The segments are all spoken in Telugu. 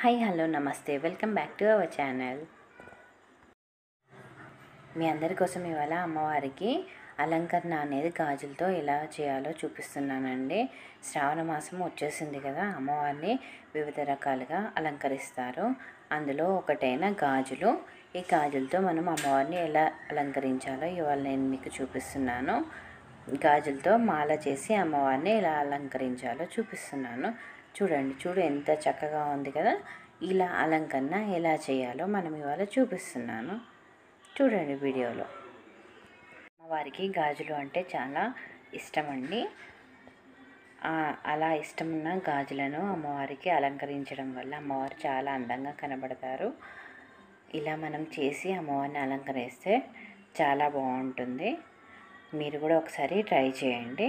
Hi, hello, namaste. Welcome back to our channel. మీ అందరి కోసం ఇవాళ అమ్మవారికి అలంకరణ అనేది గాజులతో ఎలా చేయాలో చూపిస్తున్నానండి. శ్రావణ మాసం వచ్చేసింది కదా, అమ్మవారిని వివిధ రకాలుగా అలంకరిస్తారు. అందులో ఒకటైన గాజులు. ఈ గాజులతో మనం అమ్మవారిని ఎలా అలంకరించాలో ఇవాళ నేను మీకు చూపిస్తున్నాను. గాజులతో మాల చేసి అమ్మవారిని ఎలా అలంకరించాలో చూపిస్తున్నాను. చూడండి, చూడు ఎంత చక్కగా ఉంది కదా. ఇలా అలంకరణ ఎలా చేయాలో మనం ఇవాళ చూపిస్తున్నాను, చూడండి వీడియోలో. అమ్మవారికి గాజులు అంటే చాలా ఇష్టమండి. అలా ఇష్టమున్న గాజులను అమ్మవారికి అలంకరించడం వల్ల అమ్మవారు చాలా అందంగా కనబడతారు. ఇలా మనం చేసి అమ్మవారిని అలంకరిస్తే చాలా బాగుంటుంది. మీరు కూడా ఒకసారి ట్రై చేయండి.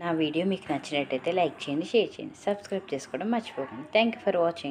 నా వీడియో మీకు నచ్చినట్టయితే లైక్ చేయండి, షేర్ చేయండి, సబ్స్క్రైబ్ చేసుకోవడం మర్చిపోకండి. Thank you for watching.